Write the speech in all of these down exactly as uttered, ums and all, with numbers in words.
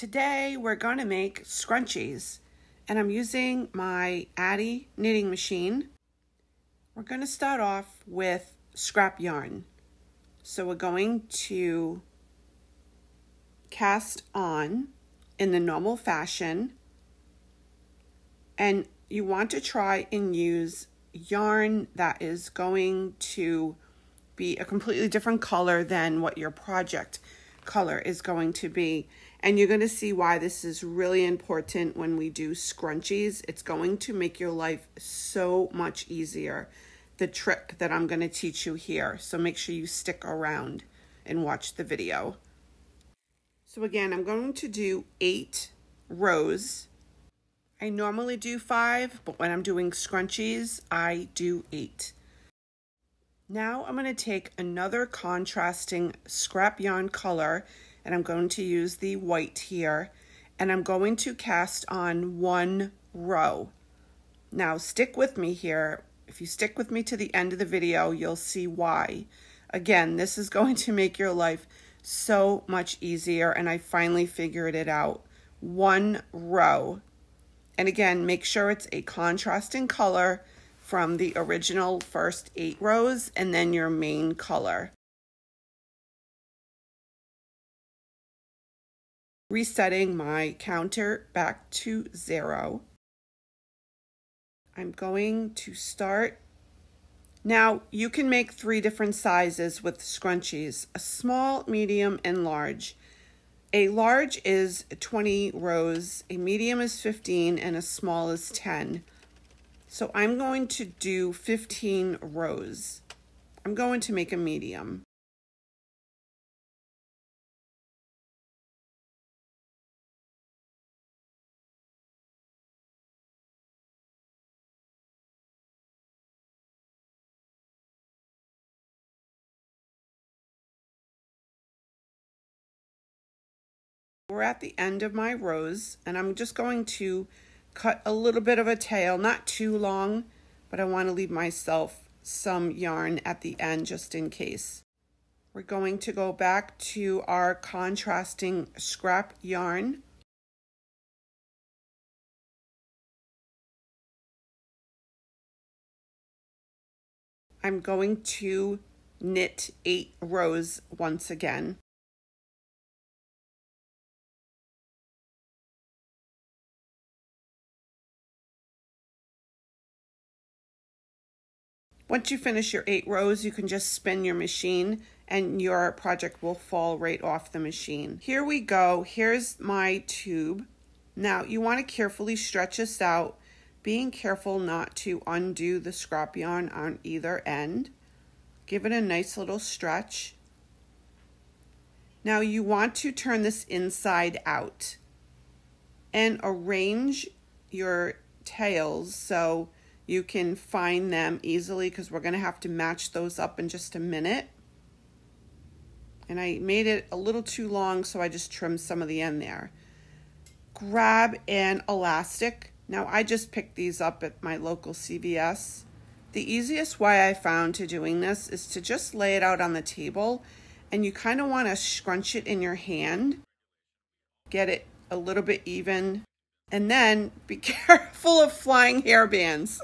Today we're going to make scrunchies, and I'm using my Addi knitting machine. We're going to start off with scrap yarn. So we're going to cast on in the normal fashion, and you want to try and use yarn that is going to be a completely different color than what your project color is going to be. And you're going to see why this is really important when we do scrunchies. It's going to make your life so much easier, the trick that I'm going to teach you here. So make sure you stick around and watch the video. So again, I'm going to do eight rows. I normally do five, but when I'm doing scrunchies, I do eight. Now I'm going to take another contrasting scrap yarn color, and I'm going to use the white here, and I'm going to cast on one row. Now stick with me here. If you stick with me to the end of the video, you'll see why. Again, this is going to make your life so much easier, and I finally figured it out. One row. And again, make sure it's a contrasting color from the original first eight rows and then your main color. Resetting my counter back to zero. I'm going to start. Now you can make three different sizes with scrunchies: a small, medium, and large. A large is twenty rows, a medium is fifteen, and a small is ten. So I'm going to do fifteen rows. I'm going to make a medium. We're at the end of my rows, and I'm just going to cut a little bit of a tail, not too long, but I want to leave myself some yarn at the end just in case. We're going to go back to our contrasting scrap yarn. I'm going to knit eight rows once again. Once you finish your eight rows, you can just spin your machine and your project will fall right off the machine. Here we go. Here's my tube. Now you want to carefully stretch this out, being careful not to undo the scrap yarn on either end. Give it a nice little stretch. Now you want to turn this inside out and arrange your tails so you can find them easily, because we're going to have to match those up in just a minute. And I made it a little too long, so I just trimmed some of the end there. Grab an elastic. Now I just picked these up at my local C V S. The easiest way I found to doing this is to just lay it out on the table, and you kind of want to scrunch it in your hand. Get it a little bit even. And then be careful of flying hairbands.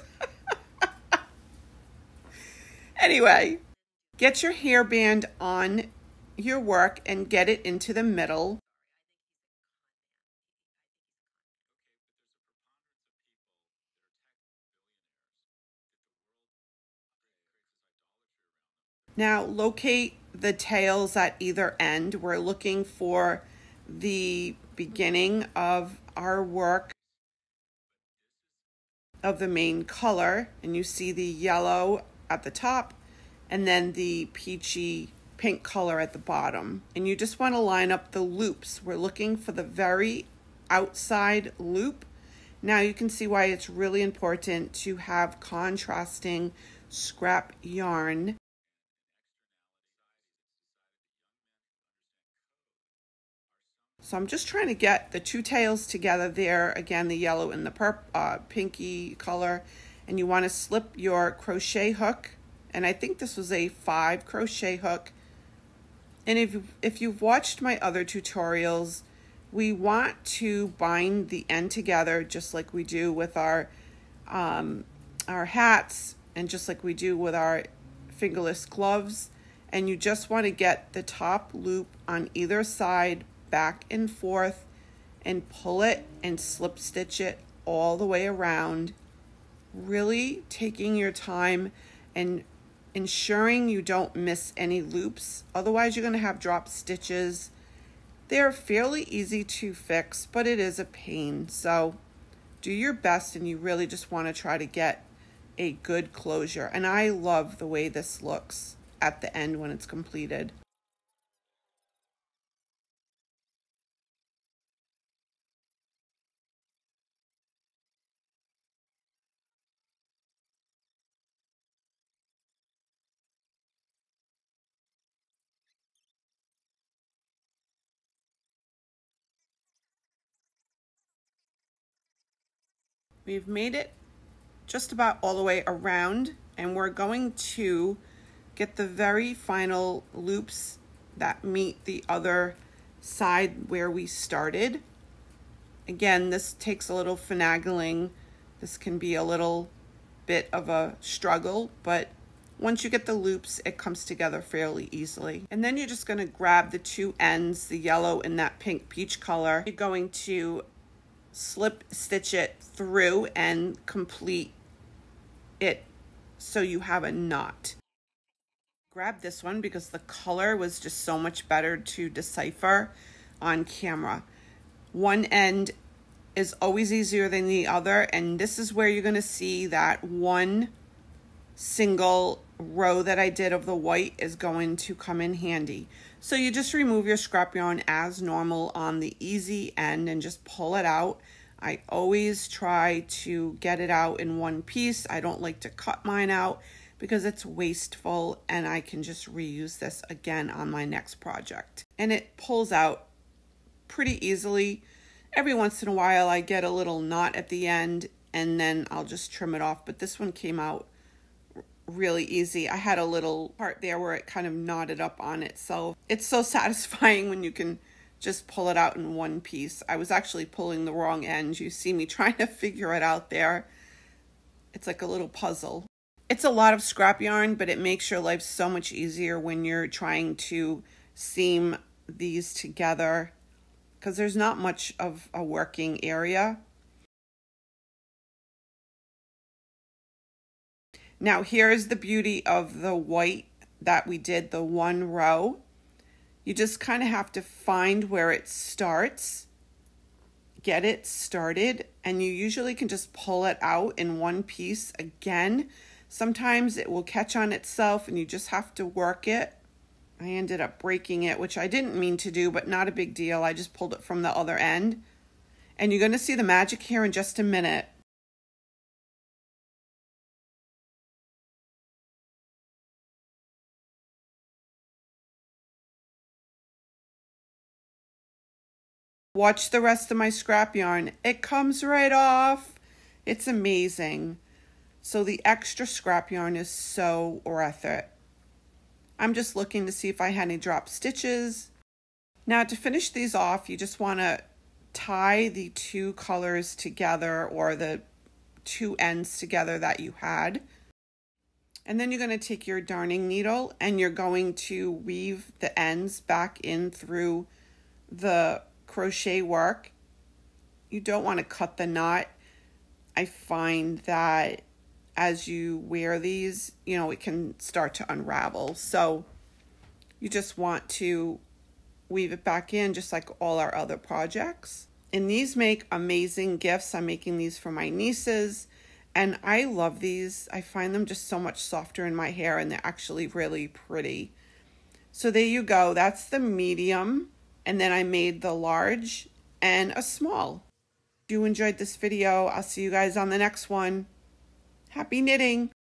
Anyway, get your hairband on your work and get it into the middle. Now locate the tails at either end. We're looking for the beginning of our work of the main color, and you see the yellow at the top and then the peachy pink color at the bottom, and you just want to line up the loops. We're looking for the very outside loop. Now you can see why it's really important to have contrasting scrap yarn. So I'm just trying to get the two tails together there, again, the yellow and the purp uh, pinky color. And you want to slip your crochet hook. And I think this was a five crochet hook. And if, if you've watched my other tutorials we want to bind the end together just like we do with our um, our hats and just like we do with our fingerless gloves, and you just want to get the top loop on either side back and forth and pull it and slip stitch it all the way around, really taking your time and ensuring you don't miss any loops. Otherwise, you're going to have drop stitches. They're fairly easy to fix, but it is a pain. So do your best, and you really just want to try to get a good closure. And I love the way this looks at the end when it's completed. We've made it just about all the way around, and we're going to get the very final loops that meet the other side where we started. Again, this takes a little finagling. This can be a little bit of a struggle, but once you get the loops, it comes together fairly easily. And then you're just gonna grab the two ends, the yellow and that pink peach color. You're going to slip stitch it through and complete it so you have a knot. Grab this one because the color was just so much better to decipher on camera. One end is always easier than the other, and this is where you're going to see that one single row that I did of the white is going to come in handy. So you just remove your scrap yarn as normal on the easy end and just pull it out. I always try to get it out in one piece. I don't like to cut mine out because it's wasteful, and I can just reuse this again on my next project. And it pulls out pretty easily. Every once in a while I get a little knot at the end and then I'll just trim it off, but this one came out really easy. I had a little part there where it kind of knotted up on itself. It's so satisfying when you can just pull it out in one piece. I was actually pulling the wrong end. You see me trying to figure it out there. It's like a little puzzle. It's a lot of scrap yarn, but it makes your life so much easier when you're trying to seam these together because there's not much of a working area. Now here's the beauty of the white that we did, the one row. You just kind of have to find where it starts, get it started, and you usually can just pull it out in one piece again. Sometimes it will catch on itself and you just have to work it. I ended up breaking it, which I didn't mean to do, but not a big deal. I just pulled it from the other end. And you're going to see the magic here in just a minute. Watch the rest of my scrap yarn. It comes right off. It's amazing. So the extra scrap yarn is so worth it. I'm just looking to see if I had any drop stitches. Now to finish these off, you just want to tie the two colors together or the two ends together that you had. And then you're going to take your darning needle and you're going to weave the ends back in through the crochet work. You don't want to cut the knot. I find that as you wear these, you know, it can start to unravel. So you just want to weave it back in just like all our other projects. And these make amazing gifts. I'm making these for my nieces and I love these. I find them just so much softer in my hair and they're actually really pretty. So there you go. That's the medium. And then I made the large and a small. If you enjoyed this video, I'll see you guys on the next one. Happy knitting!